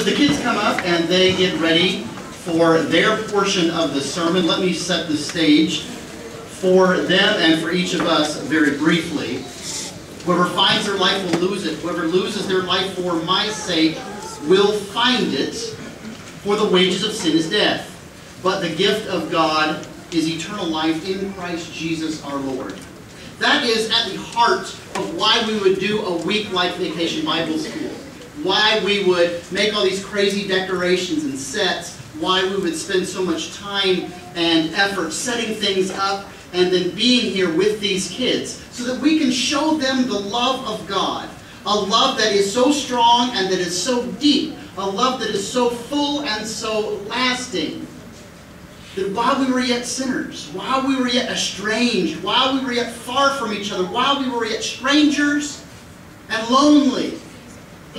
as the kids come up and they get ready for their portion of the sermon, let me set the stage for them and for each of us very briefly. Whoever finds their life will lose it. Whoever loses their life for my sake will find it, for the wages of sin is death. But the gift of God is eternal life in Christ Jesus our Lord. That is at the heart of why we would do a week like Vacation Bible School, why we would make all these crazy decorations and sets, why we would spend so much time and effort setting things up and then being here with these kids so that we can show them the love of God, a love that is so strong and that is so deep, a love that is so full and so lasting, that while we were yet sinners, while we were yet estranged, while we were yet far from each other, while we were yet strangers and lonely,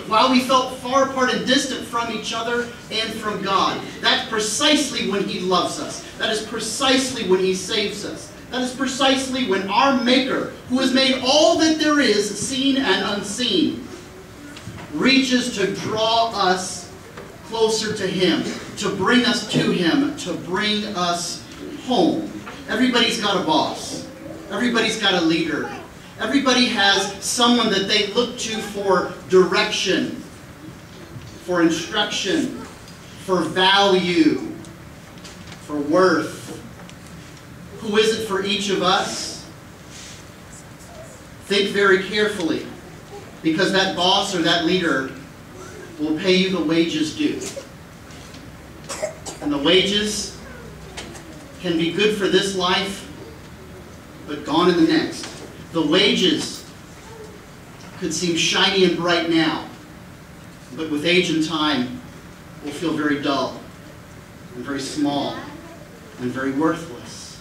while we felt far apart and distant from each other and from God, that's precisely when He loves us. That is precisely when He saves us. That is precisely when our Maker, who has made all that there is, seen and unseen, reaches to draw us closer to Him, to bring us to Him, to bring us home. Everybody's got a boss. Everybody's got a leader. Everybody has someone that they look to for direction, for instruction, for value, for worth. Who is it for each of us? Think very carefully, because that boss or that leader will pay you the wages due. And the wages can be good for this life, but gone in the next. The wages could seem shiny and bright now, but with age and time, will feel very dull and very small and very worthless.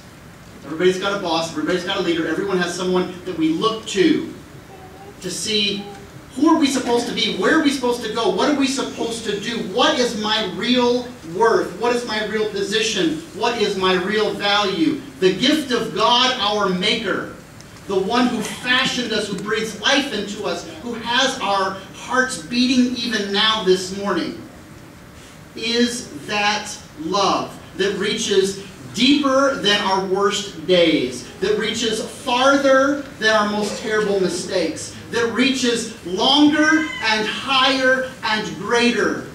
Everybody's got a boss, everybody's got a leader, everyone has someone that we look to see who are we supposed to be, where are we supposed to go, what are we supposed to do, what is my real worth, what is my real position, what is my real value. The gift of God, our Maker, the one who fashioned us, who breathes life into us, who has our hearts beating even now this morning, is that love that reaches deeper than our worst days, that reaches farther than our most terrible mistakes, that reaches longer and higher and greater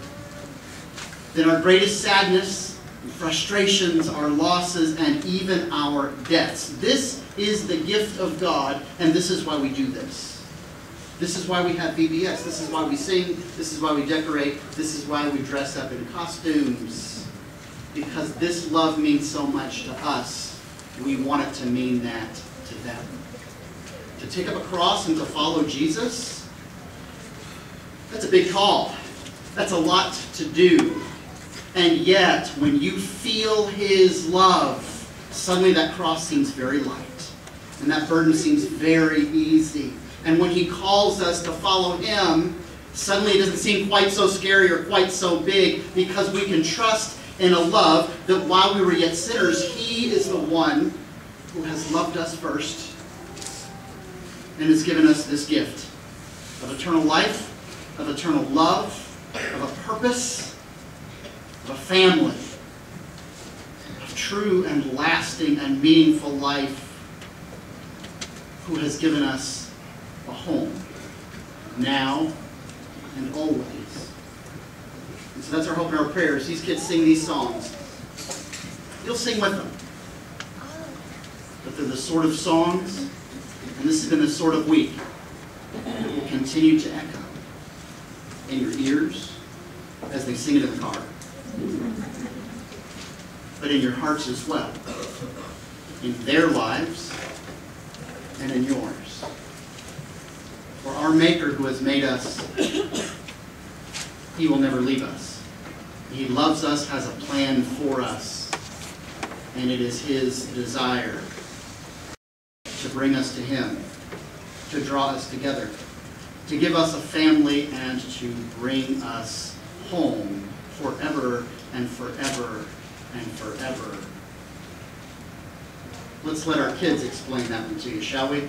than our greatest sadness, frustrations, our losses, and even our deaths. This is the gift of God, and this is why we do this. This is why we have VBS. This is why we sing. This is why we decorate. This is why we dress up in costumes. Because this love means so much to us, we want it to mean that to them. To take up a cross and to follow Jesus, that's a big call. That's a lot to do. And yet, when you feel His love, suddenly that cross seems very light, and that burden seems very easy. And when He calls us to follow Him, suddenly it doesn't seem quite so scary or quite so big, because we can trust in a love that while we were yet sinners, He is the one who has loved us first and has given us this gift of eternal life, of eternal love, of a purpose, of a family, of true and lasting and meaningful life, who has given us a home, now and always. And so that's our hope and our prayers. These kids sing these songs. You'll sing with them. But they're the sort of songs, and this has been the sort of week that will continue to echo in your ears as they sing it in the car, but in your hearts as well, in their lives and in yours. For our Maker who has made us, He will never leave us. He loves us, has a plan for us, and it is His desire to bring us to Him, to draw us together, to give us a family, and to bring us home forever and forever and forever. Let's let our kids explain that one to you, shall we?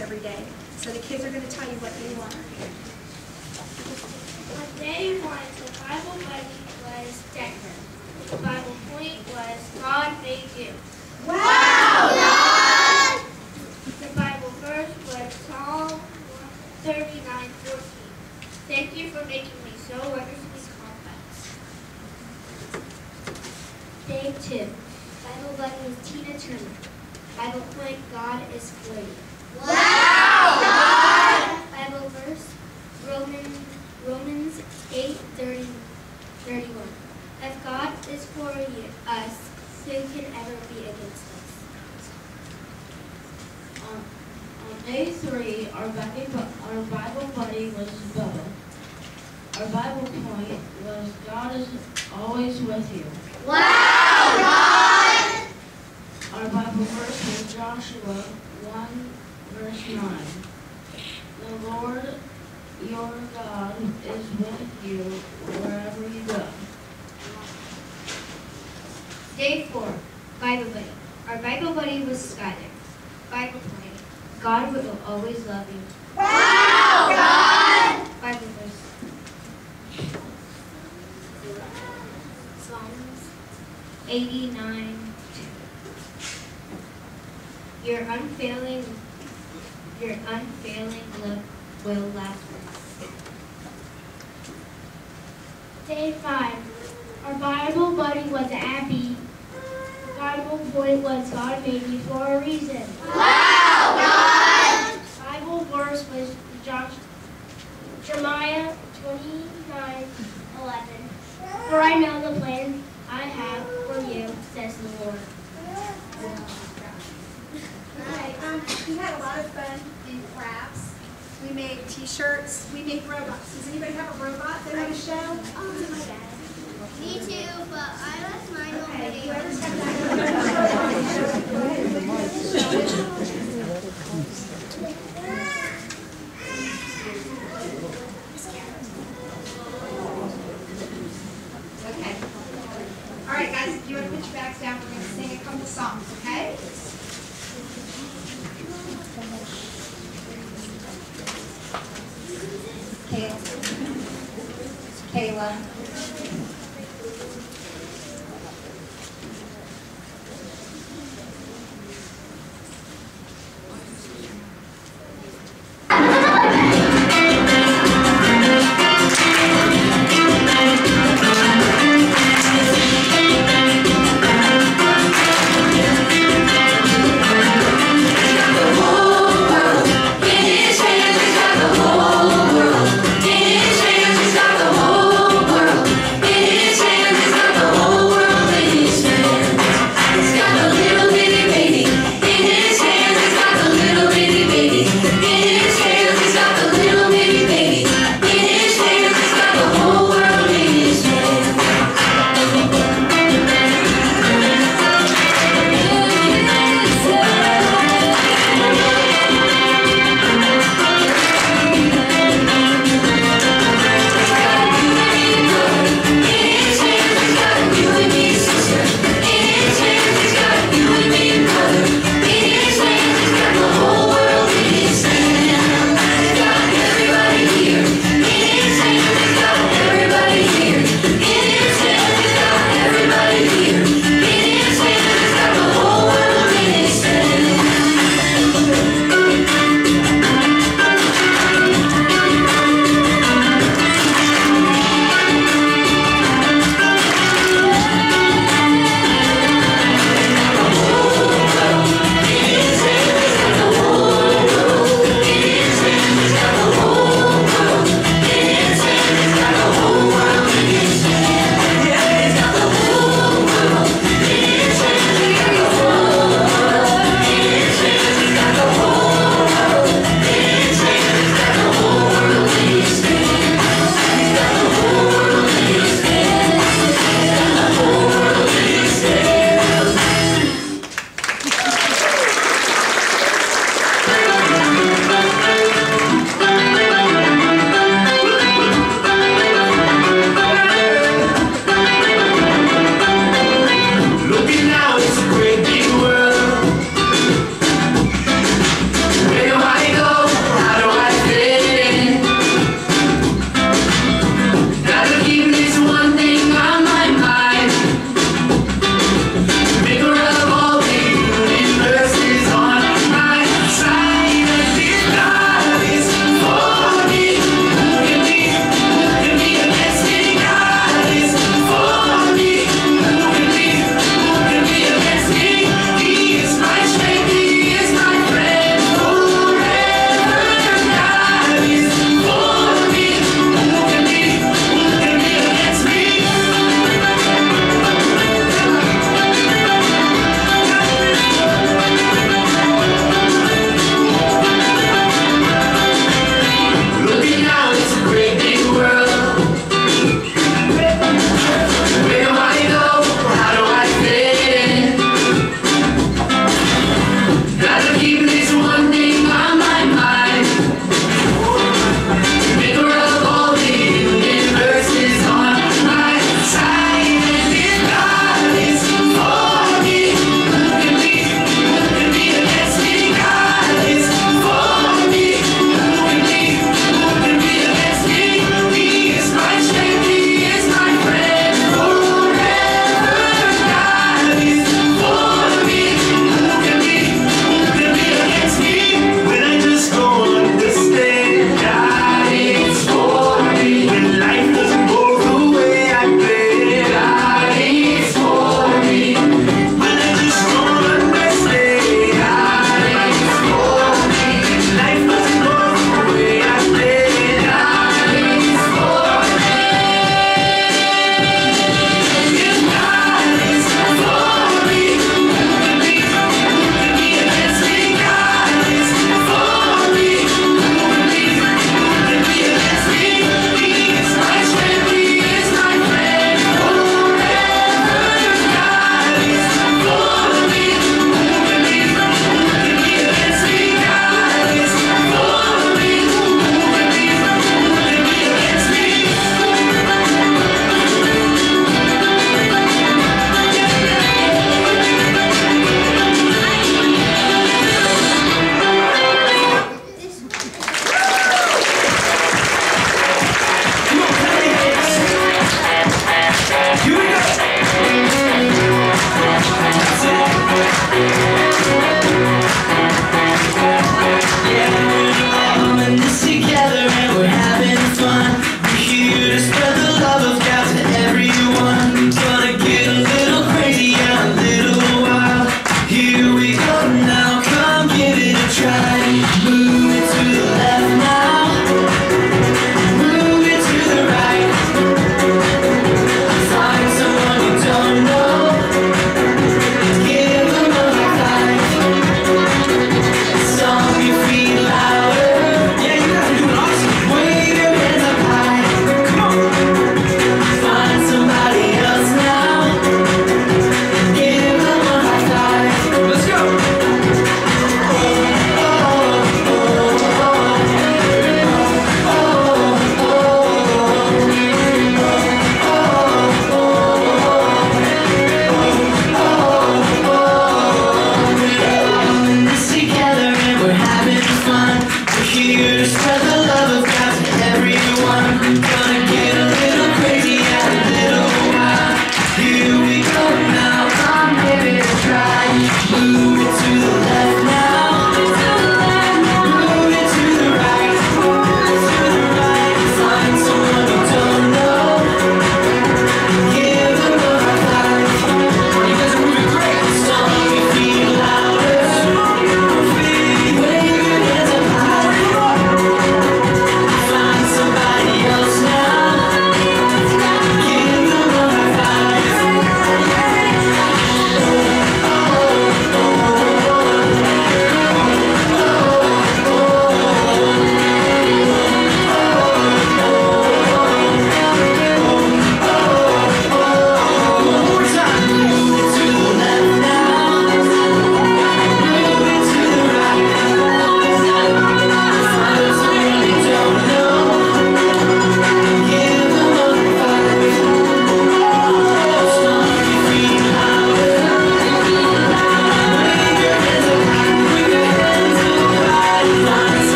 Every day. So the kids are going to tell you what they want. What they wanted for Bible buddy was Decker. The Bible point was God made you. Wow! God! The Bible verse was Psalm 39:14. Thank you for making me so wonderfully complex. Day 2. Bible buddy is Tina Turner. Bible point, God is great. Wow! God! Bible verse, Romans 8:31. If God is for us, who can ever be against us? On day 3, our Bible buddy was Bubba. Our Bible point was God is always with you. Wow! God! Our Bible verse was Joshua 1:9. The Lord your God is with you wherever you go. Day 4, Bible buddy. Our Bible buddy was Skylar. Bible point, God will always love you. Wow, God! Bible verse, Psalms 89:2. Your unfailing love will last forever. Day 5. Our Bible buddy was Abby. Bible point was God made me for a reason. Wow, God! Bible verse was Jeremiah 29:11. For I know the plan I have for you, says the Lord. We had a lot of fun in crafts. We made t-shirts. We made robots. Does anybody have a robot they want to show? Me too, but I left mine already. Whoever's got that. Okay. All right, guys, if you want to put your bags down, we're going to sing a couple songs, okay? Kayla. World.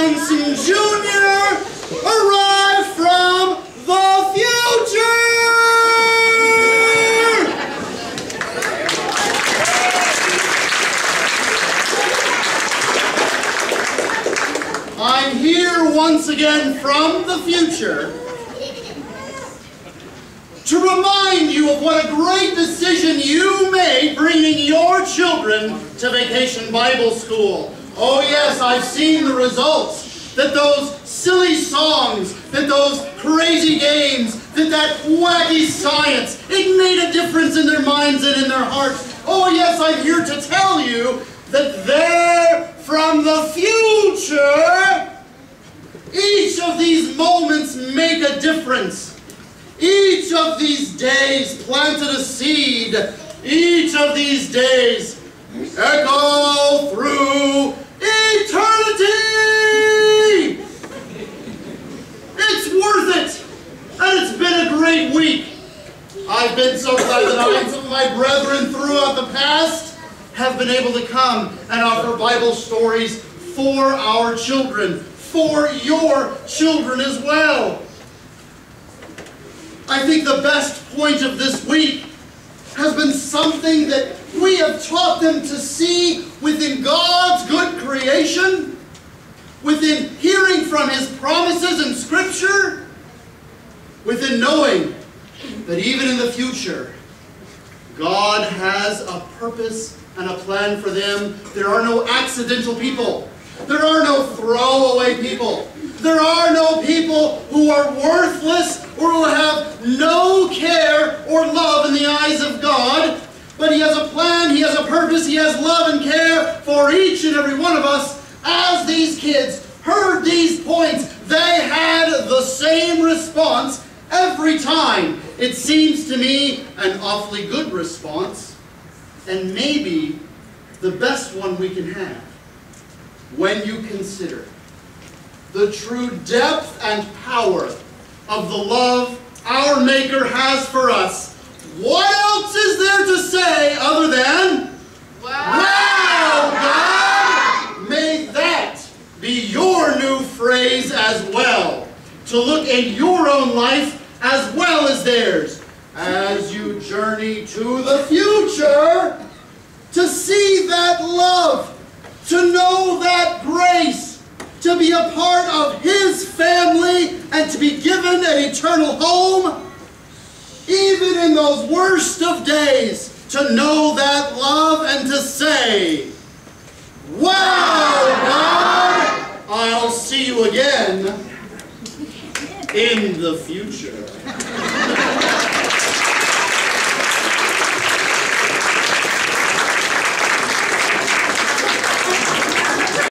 Lansing Jr. arrived from the future! I'm here once again from the future to remind you of what a great decision you made bringing your children to Vacation Bible School. Oh yes, I've seen the results, that those silly songs, that those crazy games, that wacky science, it made a difference in their minds and in their hearts. Oh yes, I'm here to tell you that they're from the future. Each of these moments make a difference. Each of these days planted a seed. Each of these days echo through eternity! It's worth it! And it's been a great week. I've been so glad that I and some of my brethren throughout the past have been able to come and offer Bible stories for our children, for your children as well. I think the best point of this week has been something that we have taught them to see within God's good creation, within hearing from His promises in Scripture, within knowing that even in the future, God has a purpose and a plan for them. There are no accidental people. There are no throwaway people. There are no people who are worthless or who have no care or love in the eyes of God. But He has a plan, He has a purpose, He has love and care for each and every one of us. As these kids heard these points, they had the same response every time. It seems to me an awfully good response, and maybe the best one we can have when you consider the true depth and power of the love our Maker has for us. What else is there to say other than, wow, God! May that be your new phrase as well, to look in your own life as well as theirs, as you journey to the future, to see that love, to know that grace, to be a part of His family and to be given an eternal home. Even in those worst of days, to know that love and to say, wow, God, I'll see you again in the future.